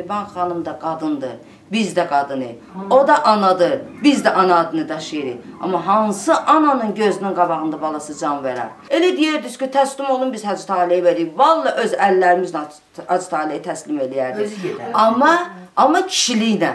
Mehriban xanım da kadındır, biz de kadını. O da anadır, biz de ana adını daşıyırıq. Ama hansı ananın gözünün qabağında balası can verər? Elə deyirdik ki, təslim olun, biz Hacı Taley veririk. Vallahi öz əllərimizlə Hacı Taley təslim eləyərdik. Ama kişiliklə.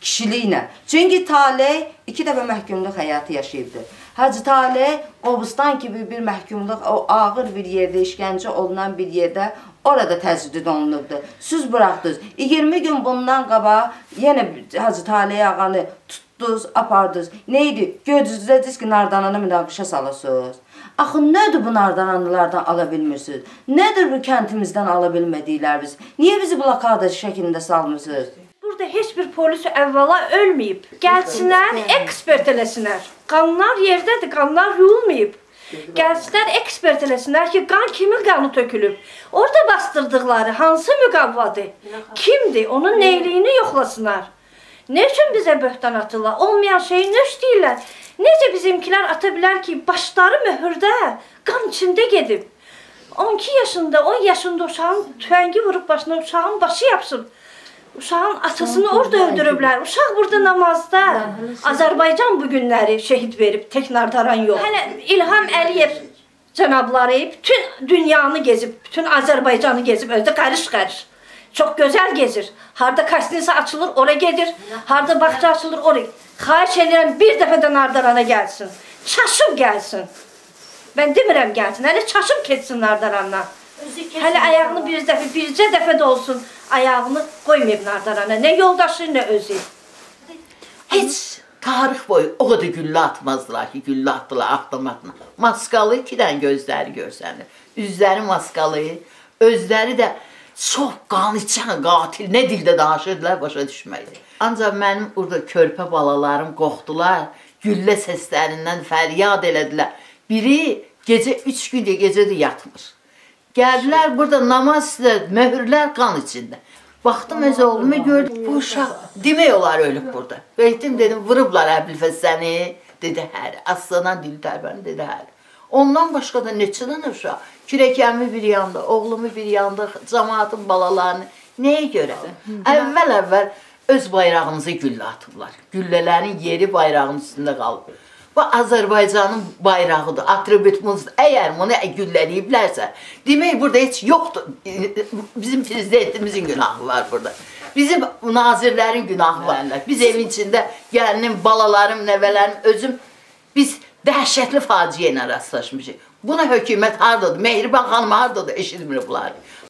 Kişiliklə. Çünki Taley 2 dəfə məhkumluq həyatı yaşayıbdır. Hacı Taley Qobustan gibi bir məhkumluq, o ağır bir yerdə, işgəncə olunan bir yerdə orada təcrid olunubdur. Siz bıraxdınız. 20 gün bundan qabağa yenə Hacı Taley ağanı tutdunuz, apardınız. Neydi? Gözünüzdədir ki, Nardaranı münaqişə salasınız. Axı nədir bu Nardaranlılardan ala bilmirsiniz? Nədir bu kəntimizdən ala bilmədiklərimiz? Niyə bizi blokada şəklində salmırsınız? Burada heç bir polis əvvəla ölməyib. Gəlsinlər, ekspert eləsinlər. Qanlar yerdədir, qanlar yuyulmayıb. Gəlsinlər, ekspert eləsinlər ki, qan kimin qanı tökülüb. Orada bastırdıqları hansı müqavvadır? Kimdir? Onun neyliyini yoxlasınlar. Nə üçün bizə böhtan atırlar? Olmayan şeyi nə işləyirlər? Necə bizimkilər ata bilər ki, başları möhürdə, qan içində gedib. 12 yaşında, 10 yaşında uşağın tüfəngi vurub başına, uşağın başı yapsın. Uşağın atasını orada öldürüblər. Uşaq burada namazda. Azərbaycan bu günləri şehid verib, tək Nardaran yox. Hələ İlham Əliyev cənabları bütün dünyanı gezib, bütün Azərbaycanı gezib, özü qarış-qarış. Çox gözəl gezir. Harada kastinsa açılır, ora gedir. Harada bağça açılır, ora gedir. Xahiş edirəm, bir dəfə də Nardarana gəlsin. Çaşıb gəlsin. Mən demirəm gəlsin, hələ çaşıb keçsin Nardaranla. Hələ ayağını bircə dəfə də olsun ayağını qoymayıb Nardarana, nə yoldaşı, nə özü. Heç tarix boyu o qədər güllə atmazdılar ki, güllə atdılar avtomatla. Maskalı 2 dənə gözləri görsənir, üzləri maskalı, özləri də çox qan içən qatil, nə dildə danışırdılar başa düşməkdir. Ancaq mənim orada körpə balalarım qorxdular, güllə səslərindən fəryad elədilər. Biri gecə 3 gün deyə gecədə yatmır. Gəldilər burada namaz istəyir, möhürlər qan içində. Baxdım öz oğlumu gördüm, bu uşaq demək olar ölüb burada. Beytim dedim, vurublar Əbülfəz səni, dedi həri. Aslandan dili tərpəni, dedi həri. Ondan başqa da neçədən uşaq, kürəkəmi bir yanda, oğlumu bir yanda, cəmaatın balalarını nəyə görə? Əvvəl öz bayrağımızı güllə atıblar. Güllələrin yeri bayrağın üstündə qalıb. Bu Azərbaycanın bayrağıdır, atributumuzdur. Əgər bunu gülləliyiblərsə, demək burada heç yoxdur. Bizim prezidentimizin günahı var burada. Bizim nazirlərin günahı var. Biz evin içində gəlinim, balalarım, nəvələrim, özüm biz dəhşətli faciə ilə rastlaşmışıq. Buna hökumət hardadır, Mehriban xanım hardadır, eşitmir bunları.